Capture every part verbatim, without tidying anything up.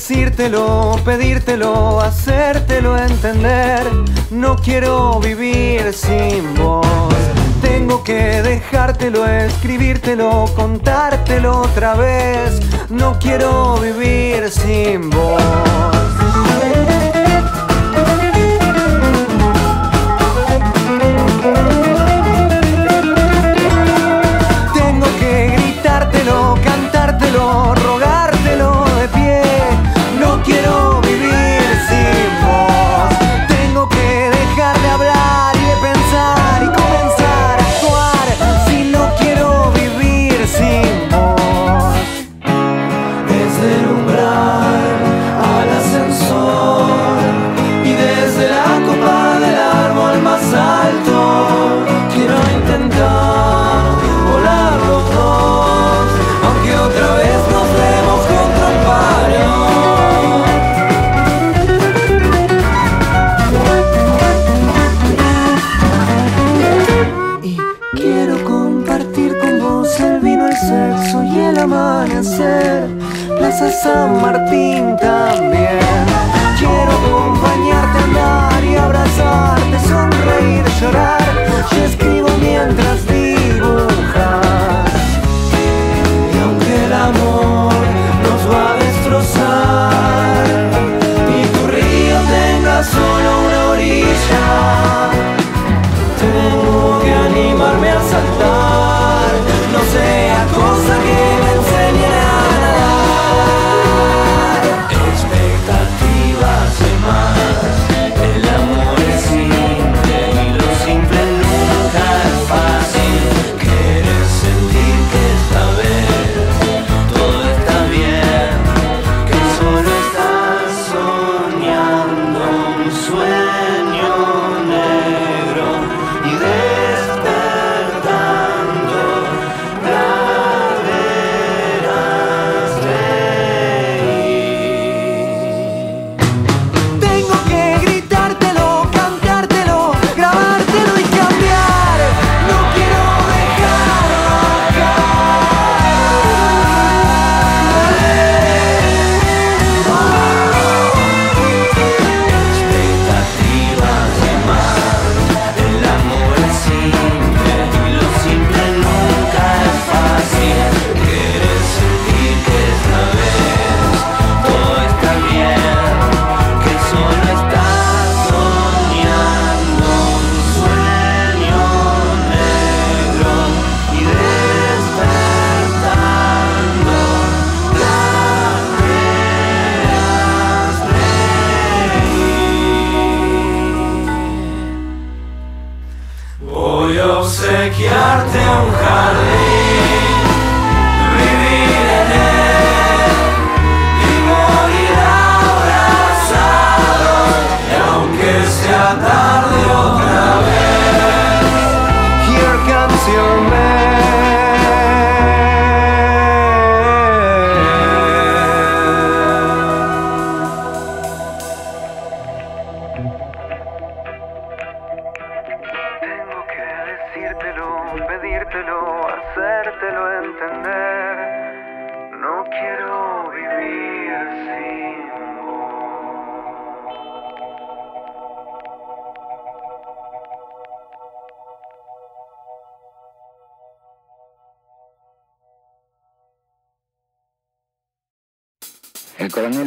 decírtelo, pedírtelo, hacértelo entender. No quiero vivir sin vos. Tengo que dejártelo, escribírtelo, contártelo otra vez. No quiero vivir sin vos. Tengo que gritártelo, cantártelo, rogártelo de pie. No quiero vivir sin vos. Tengo que dejar de hablar y de pensar y comenzar a actuar. Si no quiero vivir sin vos. Desde el umbral al ascensor y desde la copa del árbol más alto, quiero intentar volar los dos, aunque otra vez nos vemos contra un palo. Y quiero compartir con vos el vino, el sexo y el amanecer, Plaza San Martín también. Quiero acompañarte a andar y abrazarte, sonreír, llorar. Yo escribo mientras dibujas. Y aunque el amor nos va a destrozar y tu río tenga solo una orilla, tengo que animarme a saltar. No sea cosa que me enseñe a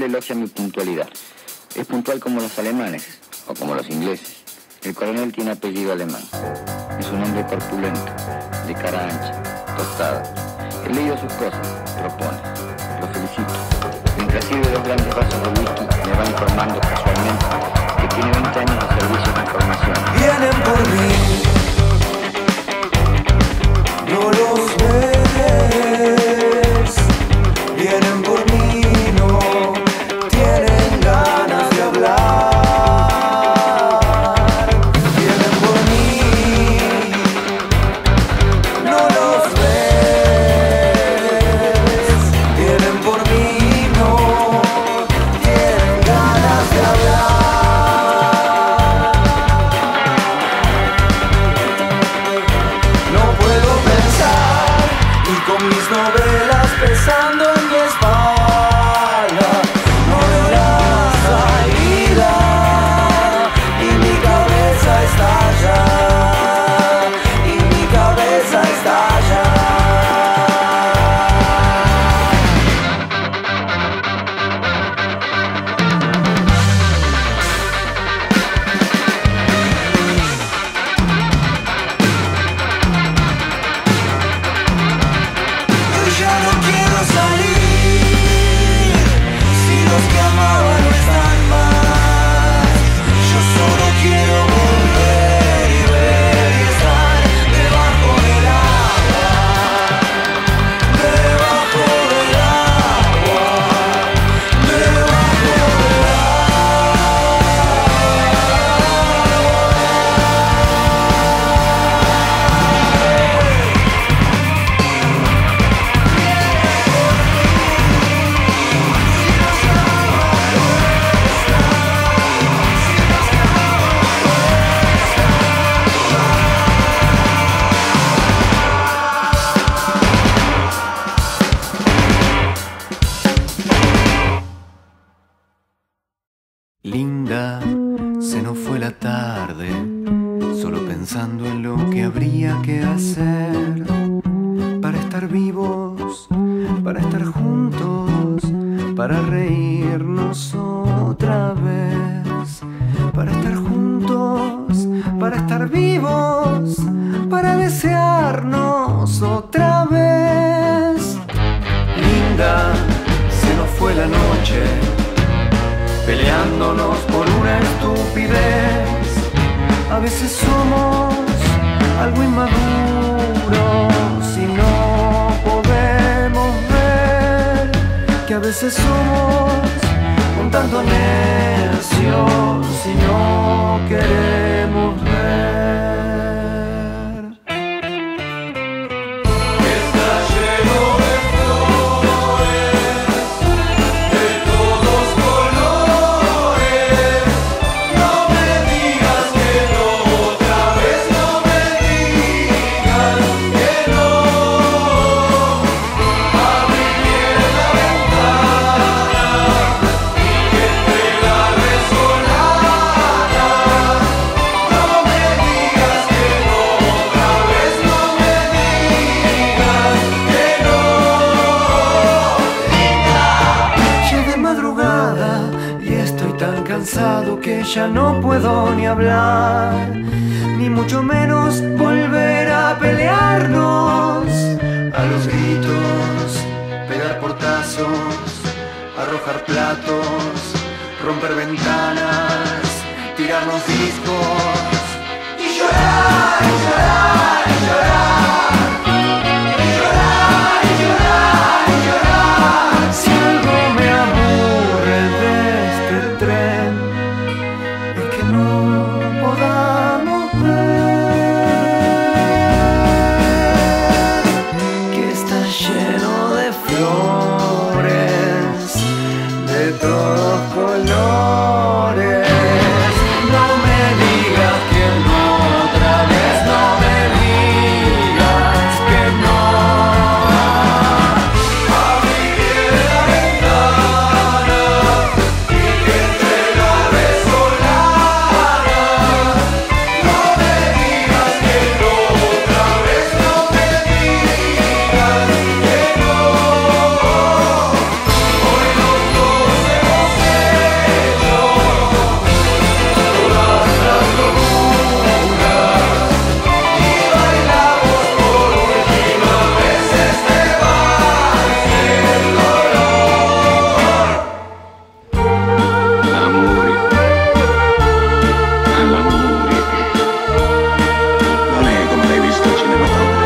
elogia mi puntualidad. Es puntual como los alemanes o como los ingleses. El coronel tiene apellido alemán. Es un hombre corpulento, de cara ancha, tostada. He leído sus cosas, propone. Lo felicito. Mientras sirve dos grandes vasos de whisky, me va informando casualmente que tiene veinte años de servicio de información. Vienen por mí. No los ves. Vienen por mí. No puedo pensar vivos, para estar juntos, para reírnos otra vez. Para estar juntos, para estar vivos, para desearnos otra vez. Linda, se nos fue la noche, peleándonos por una estupidez. A veces somos algo inmaduros y no podemos ver que a veces somos un tanto necios y no queremos ver. Está lleno de flores de todos colores. No me digas que no, otra vez no me digas que no. Abrí bien la ventana y que te la resolara. No me digas que no, otra vez no me digas que no. Ya de madrugada y estoy tan cansado que ya no puedo ni hablar, ni mucho menos volver a pelearnos. A los gritos, pegar portazos, arrojar platos, romper ventanas, tirarnos discos y llorar, y llorar, y llorar, y llorar, y llorar, y llorar. Si algo me aburre de este tren es que no podamos ver que está lleno de flores de todos colores. No me digas que no, otra vez no me digas que no. Abrí bien la ventana y que te la resolara. No me digas que no, otra vez no me digas que no. Hoy los dos hemos hecho todas las locuras y bailamos por última vez este vals del dolor. Non è come l'hai visto al cinematografo.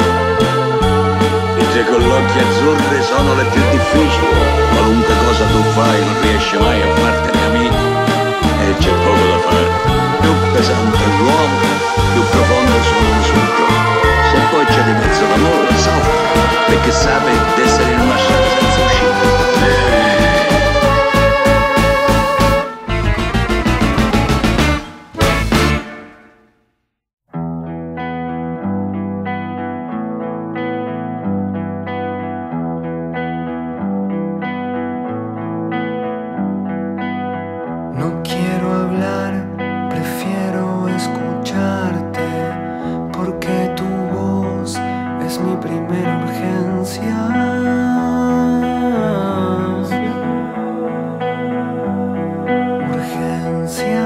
I tuoi colloqui azzurri sono le più difficili. Qualunque cosa tu fai non riesci mai a fartene amico. E c'è poco da fare. Più pesante è l'uomo, più profondo è il suo insulto. Se poi c'è di mezzo l'amore, soffre, perché sa di essere in una strada senza uscita. No quiero hablar, prefiero escucharte, porque tu voz es mi primera urgencia. Urgencia.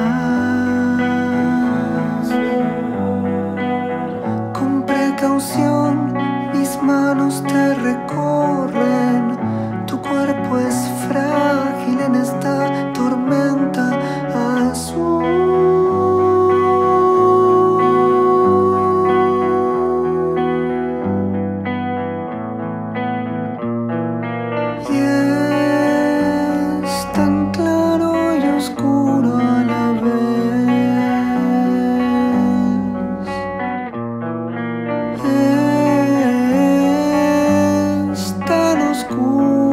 Con precaución mis manos te recorren, tu cuerpo es frágil en esta tormenta azul. Y es tan claro y oscuro a la vez. Es tan oscuro.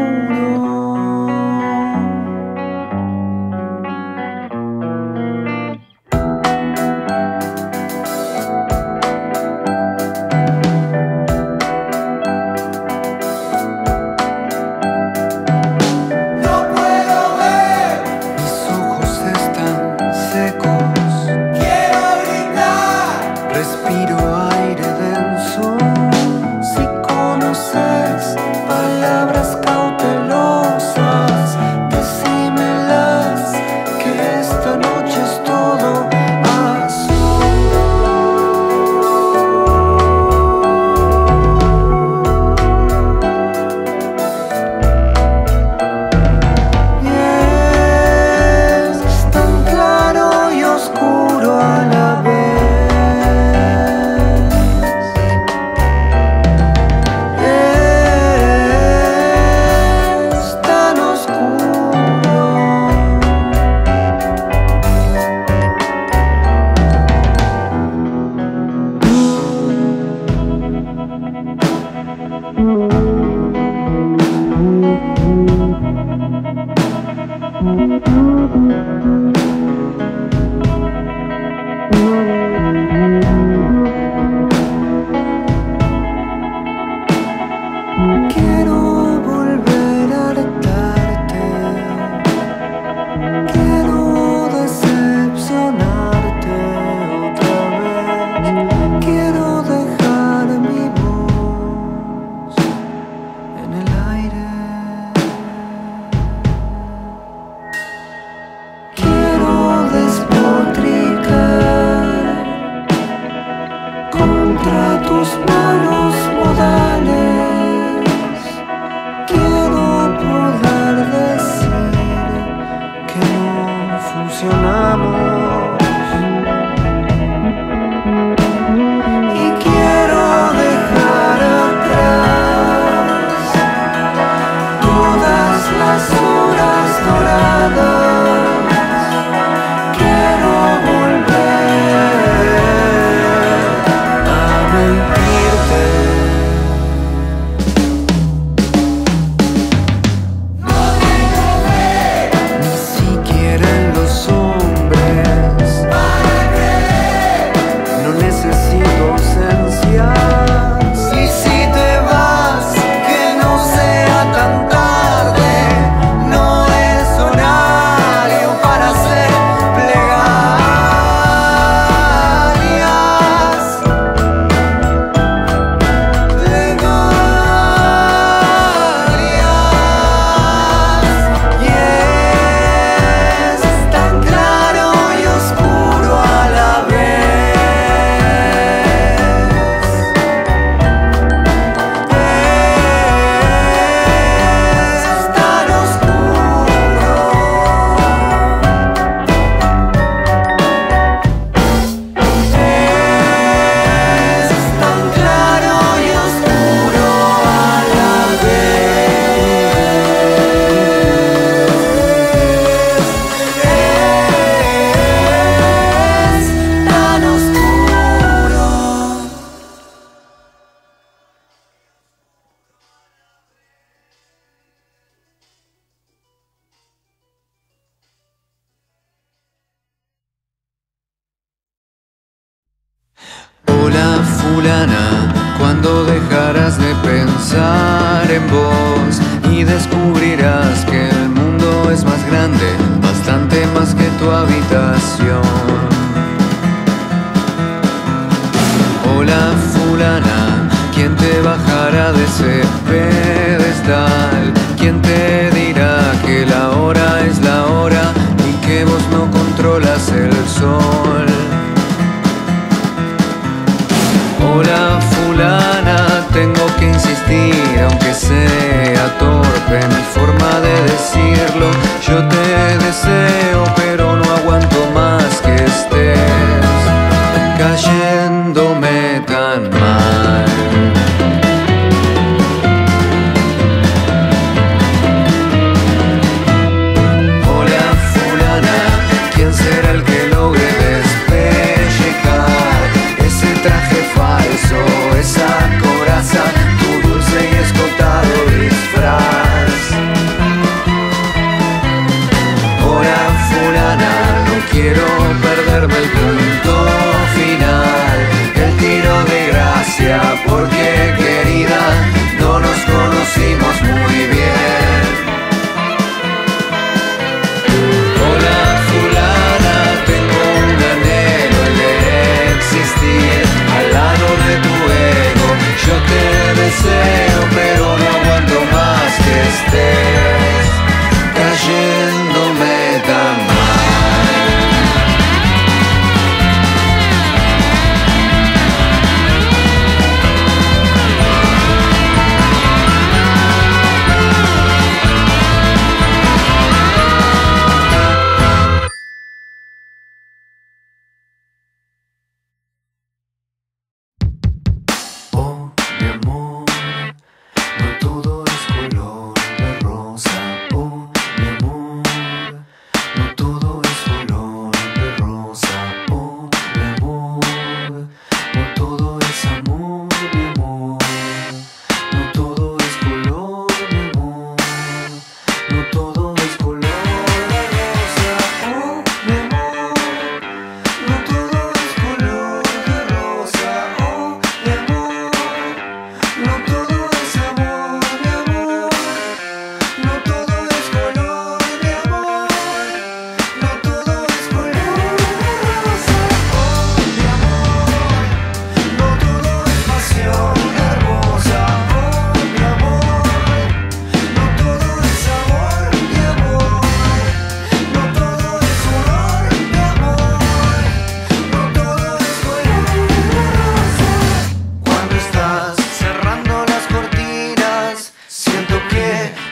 Esa coraza, tu dulce y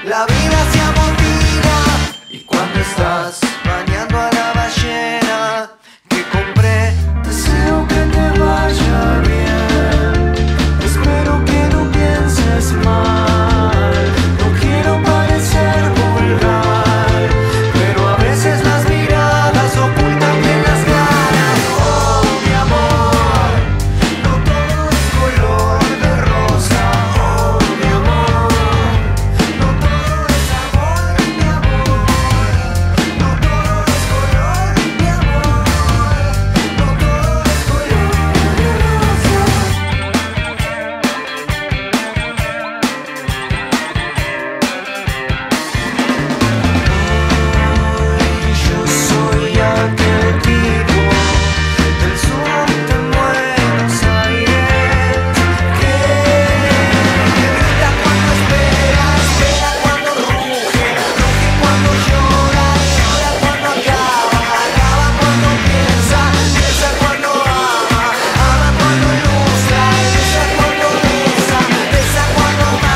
La vida se amotina. Y cuando estás bañando a la ballena que compré, deseo que te vaya bien. Espero que no pienses mal. No quiero parecer vulgar, pero a veces las miradas ocultan bien las ganas. Oh, mi amor, no todo es color de rosa. Oh, mi amor, no todo es amor, mi amor. No todo es color, mi amor. No todo es color de rosa. Hoy yo soy aquel tipo del sur de Buenos Aires que grita cuando espera, espera cuando ruge, ruge cuando llora, llora cuando acaba, acaba cuando piensa, piensa cuando ama, ama cuando ilustra, ilustra cuando besa, besa cuando mata, mata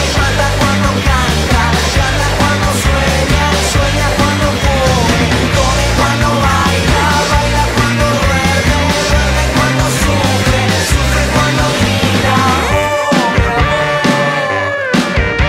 cuando canta, canta cuando sueña, sueña cuando come, come cuando baila, baila cuando duerme, duerme cuando sufre, sufre cuando grita. Oh, mi amor. La conquista de los pescados latinoamericanos. Por eso, los American Beatles. Hoy vos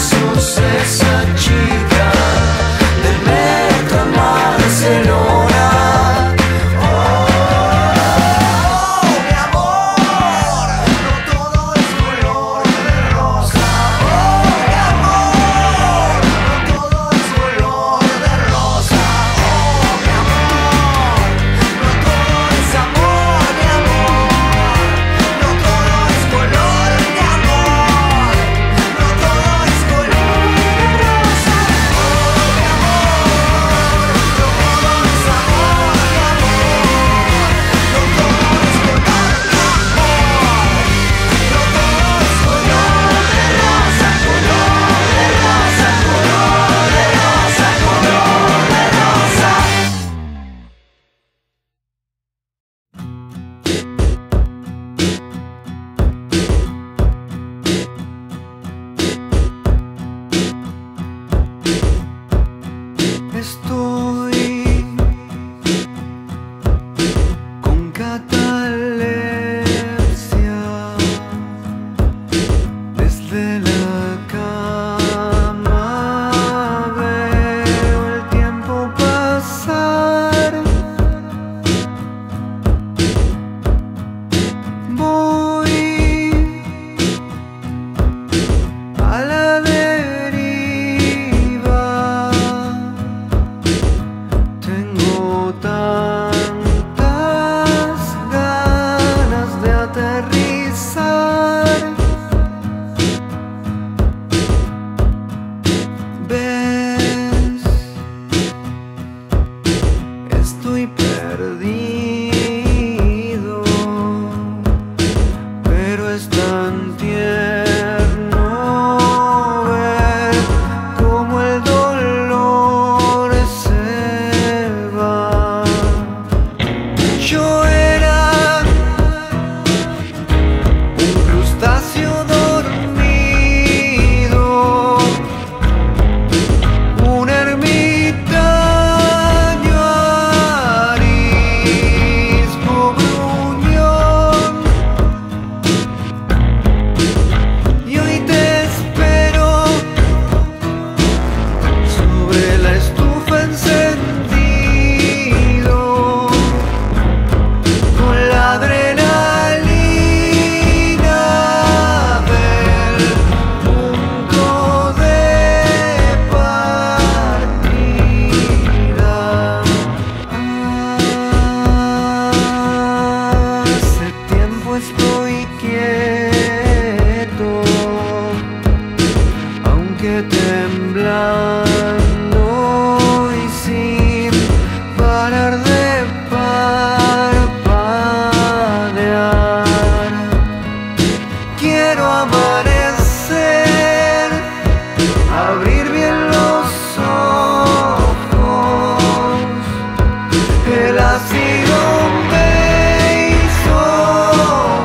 sos esa chica del metro en Barcelona. Oh, mi amor, no todo es color de rosa. Oh, mi amor, no todo es color de rosa. Oh, mi amor, no todo es amor, mi amor. No todo es color de amor, no todo es color de rosa. Oh, mi amor, no todo es amor, mi amor. No todo es color de amor, no todo es color de rosa, color de rosa, color de rosa, color de rosa. Estoy con catalepsia desde la cama. Veo el tiempo pasar. Voy a la deriva. Tengo tantas ganas de aterrizar. ¿Ves? Estoy perdido, pero es tan tierno ver cómo el dolor se va. Yo era un crustáceo dormido, un ermitaño arisco. parar de parpadear. Quiero amanecer, abrir bien los ojos. El ácido me hizo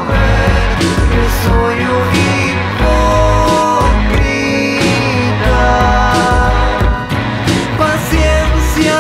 ver que soy un hipócrita. Paciencia.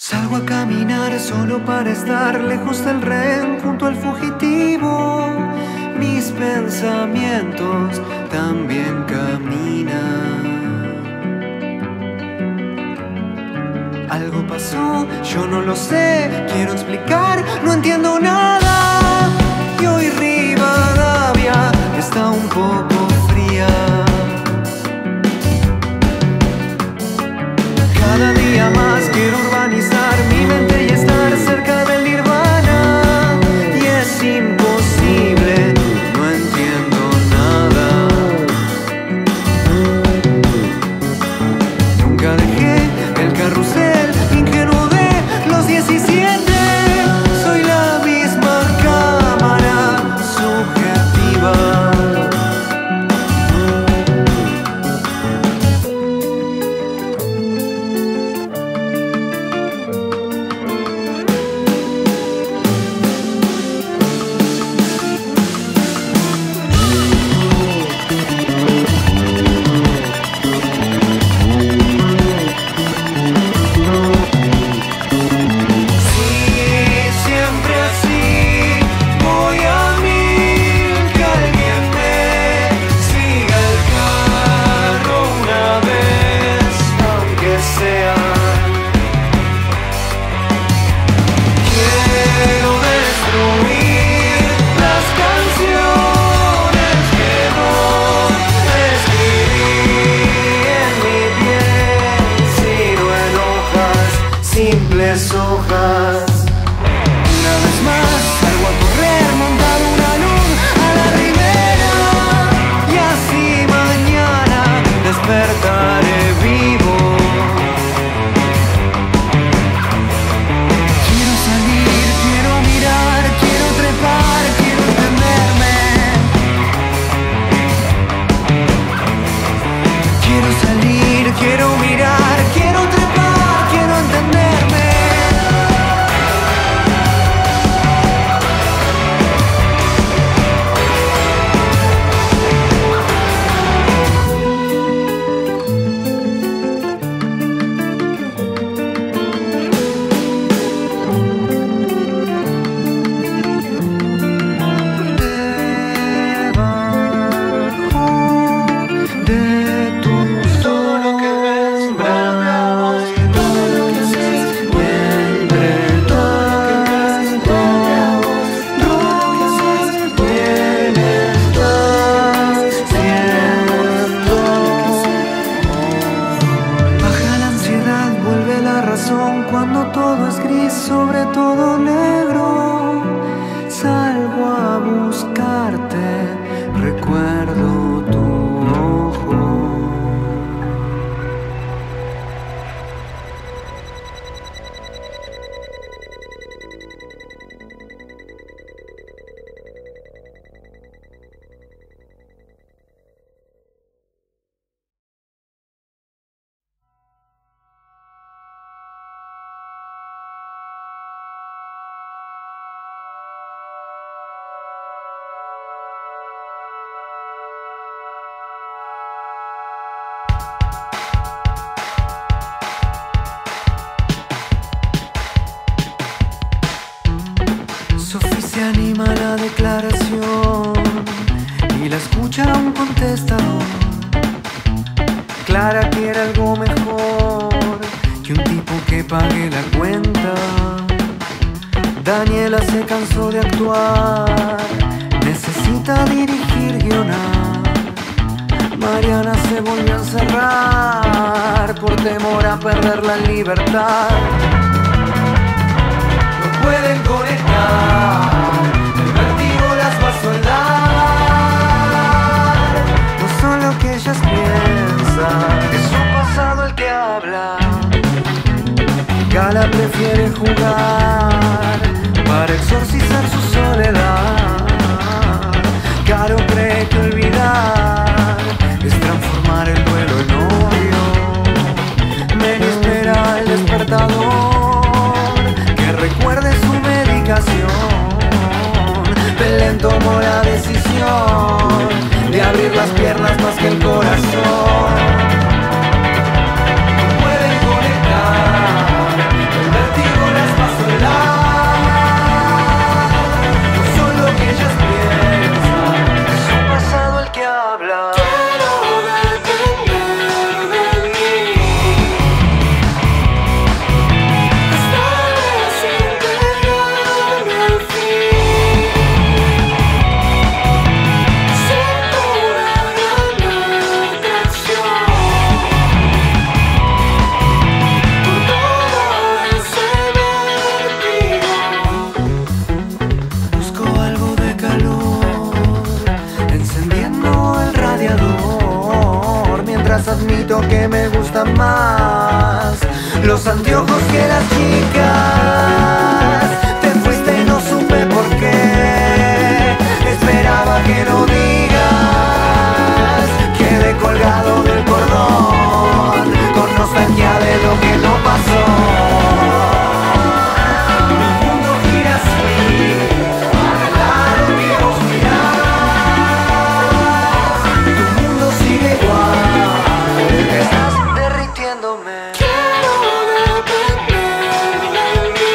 Salgo a caminar solo para estar lejos del rehén, junto al fugitivo. Mis pensamientos también caminan. Algo pasó, yo no lo sé, quiero explicar, no entiendo nada. Y hoy Rivadavia está un poco fría. Cada día más quiero urbanizar mi mente y estar cerca del nirvana. Y es imposible, no entiendo nada. Nunca dejé el carrusel ingenuo de los diecisiete. Soy la misma cámara subjetiva. contestador. Clara quiere algo mejor que un tipo que pague la cuenta. Daniela se cansó de actuar, necesita dirigir, guionar. Mariana se volvió a encerrar por temor a perder la libertad. No pueden conectar, el vértigo las va a soldar. No son lo que ellas piensan, es su pasado el que habla. Gala prefiere jugar para exorcizar su soledad. Caro cree que olvidar es transformar el duelo en odio. Mary espera el despertador que recuerde su medicación. Belén tomó la decisión de abrir las piernas más que el corazón. Admito que me gustan más los anteojos que las chicas. Te fuiste y no supe por qué. Esperaba que no digas. Quedé colgado del cordón con nostalgia de lo que no pasó. Quiero depender de mí.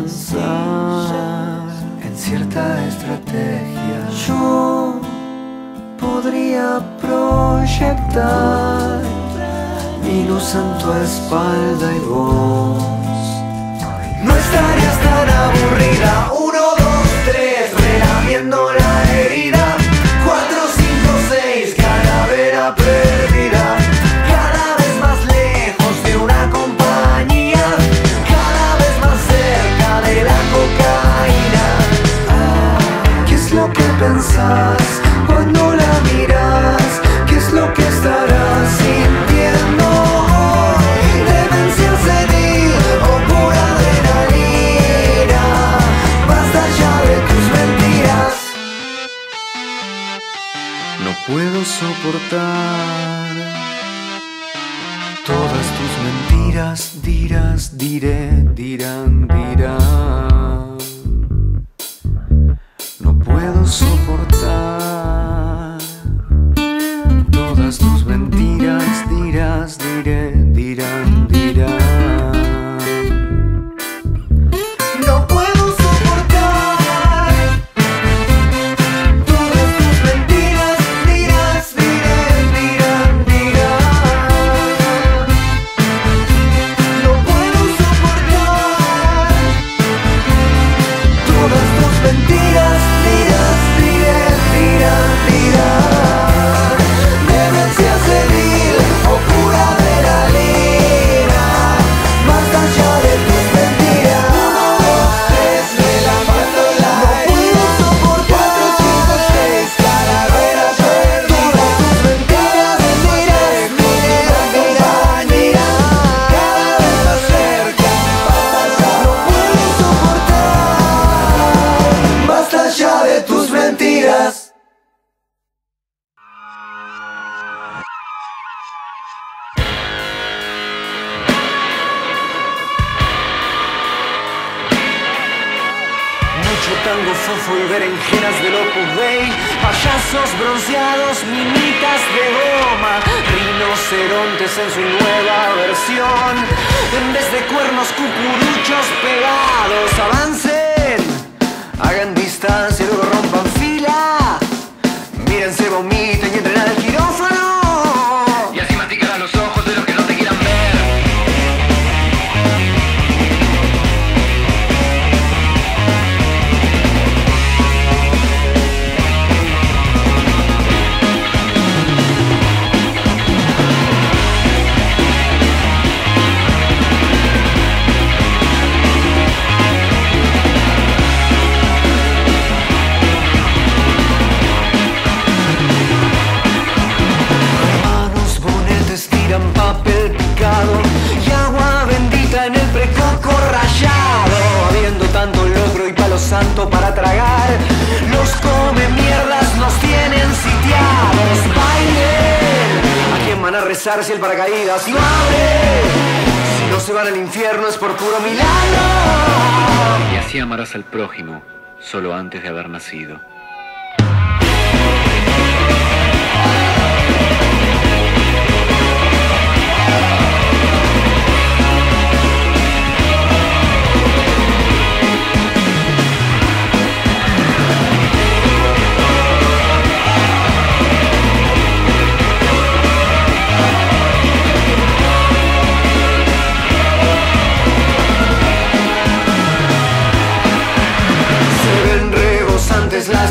pensar en cierta estrategia. Yo podría proyectar mi luz en tu espalda y vos no estarías tan aburrida. Uno, dos, tres, relamiendo la herida. Cuatro, cinco, seis, calavera perdida. Cada vez más lejos de una compañía, cada vez más cerca de la cocaína. Ah, ¿qué es lo que pensás cuando la mirás? ¿Qué es lo que estarás sintiendo? Demencia senil o pura adrenalina. Basta ya de tus mentiras. No puedo soportar todas tus mentiras. Dirás, diré, dirán, dirán. No puedo soportar todas tus mentiras, dirás, diré, dirán, dirán. No puedo soportar todas tus mentiras, dirás, diré, dirán, dirán. No puedo soportar todas tus mentiras, dirás, diré, dirán, dirán. En su nueva versión, en vez de cuernos cucuruchos pegados, avancen, hagan distancia y luego rompan fila. Mírense, vomiten y entren al quirófano. Y así masticarás los ojos de los que no te quieran y agua bendita en el precoco rayado, habiendo tanto locro y palo santo para tragar. Los come mierdas nos tienen sitiados. Bailen, ¿a quién van a rezar si el paracaídas lo abre? Si no se van al infierno es por puro milagro. Y así amarás al prójimo solo antes de haber nacido. Las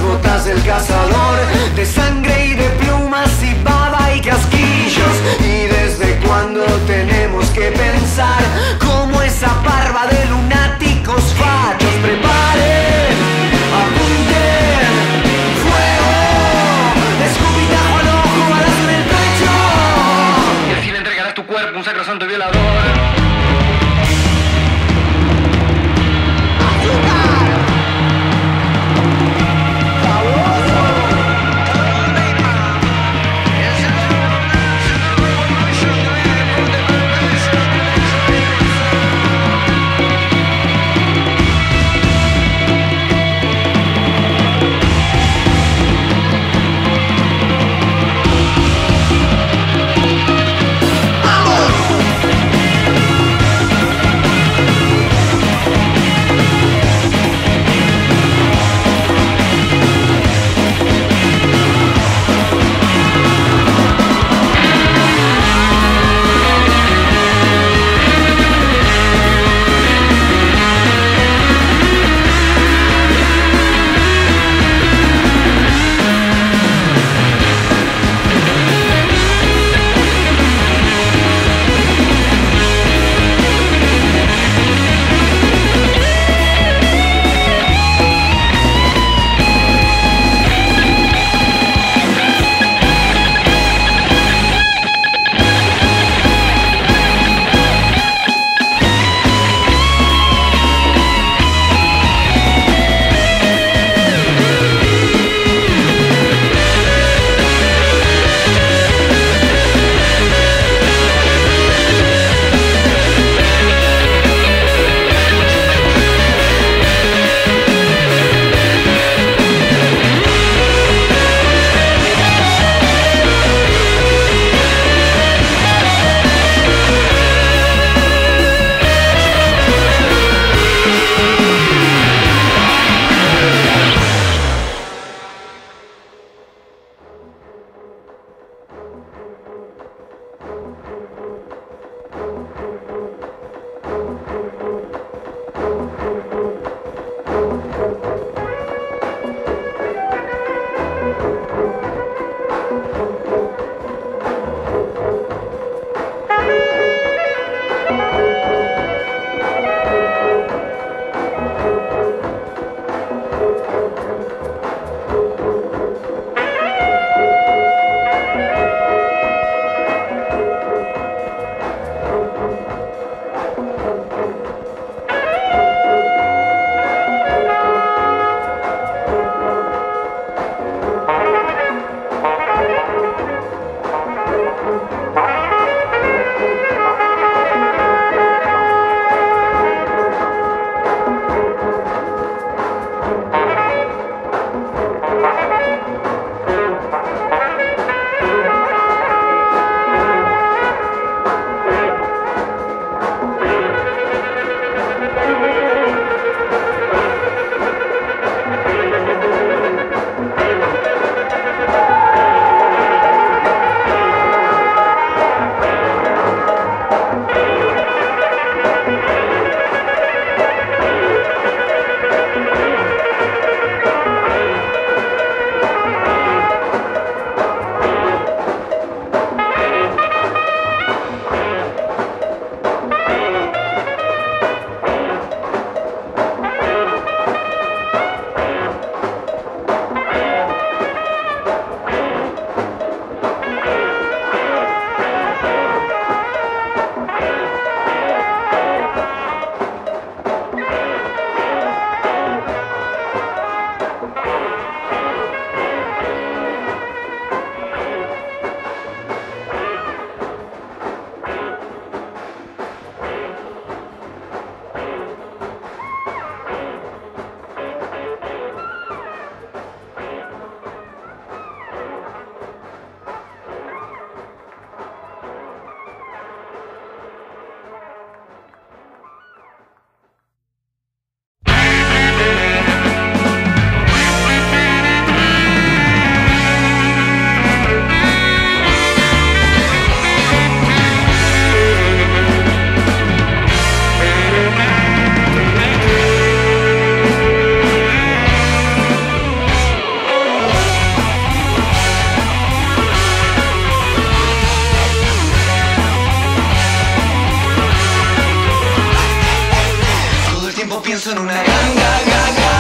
pienso en una ganga, ganga,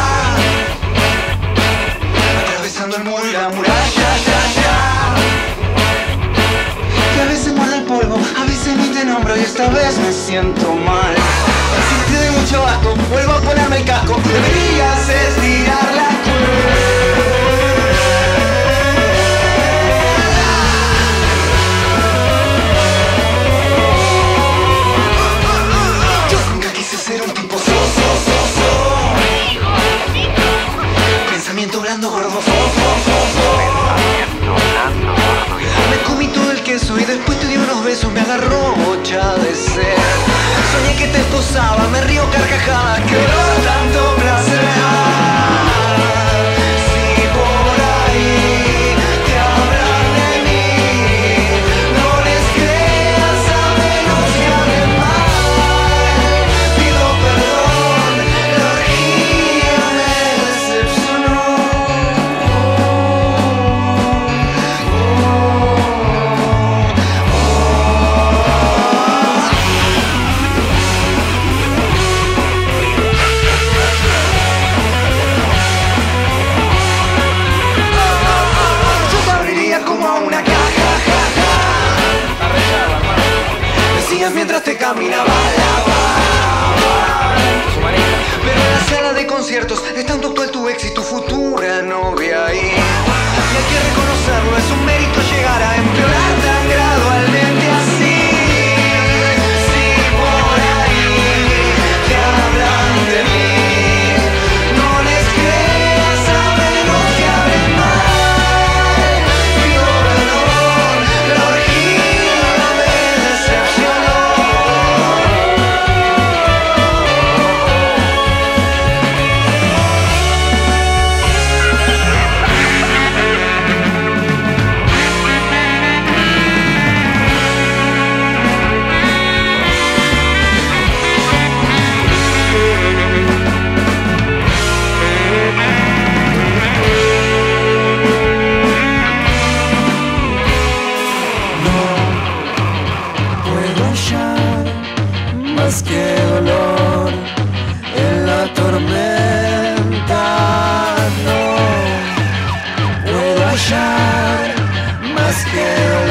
atravesando el muro y la muralla, ya, ya. Y a veces muerde el polvo, a veces ni te nombro y esta vez me siento mal. Si te doy mucho asco, vuelvo a ponerme el casco. Deberías estirar la cuerda. Pensamiento blando, gordo. Me comí todo el queso y después te di unos besos. Me agarró bocha de sed. Soñé que te esposaba, me río carcajadas. Que no tanto placer. Mientras te caminaba la va. Pero en la sala de conciertos están tu actual, tu ex y tu futura novia ahí. Y hay que reconocerlo, es un mérito llegar a empeorar tan gradualmente así. Si por ahí te hablan de mí, no les creas, saben lo que hablen mal. Pido perdón, la orgía me decepcionó. Qué dolor en la tormenta, no puedo hallar más que dolor.